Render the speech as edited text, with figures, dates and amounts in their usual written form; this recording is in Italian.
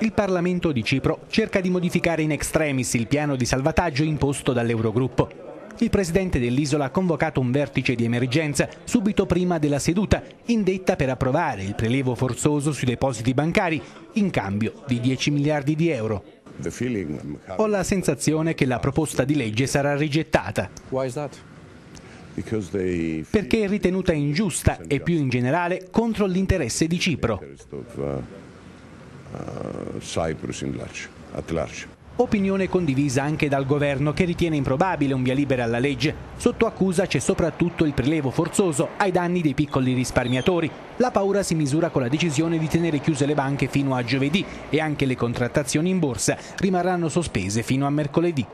Il Parlamento di Cipro cerca di modificare in extremis il piano di salvataggio imposto dall'Eurogruppo. Il presidente dell'isola ha convocato un vertice di emergenza subito prima della seduta, indetta per approvare il prelievo forzoso sui depositi bancari in cambio di 10 miliardi di euro. Ho la sensazione che la proposta di legge sarà rigettata. Perché è ritenuta ingiusta e più in generale contro l'interesse di Cipro. Opinione condivisa anche dal governo, che ritiene improbabile un via libera alla legge. Sotto accusa c'è soprattutto il prelievo forzoso ai danni dei piccoli risparmiatori. La paura si misura con la decisione di tenere chiuse le banche fino a giovedì e anche le contrattazioni in borsa rimarranno sospese fino a mercoledì.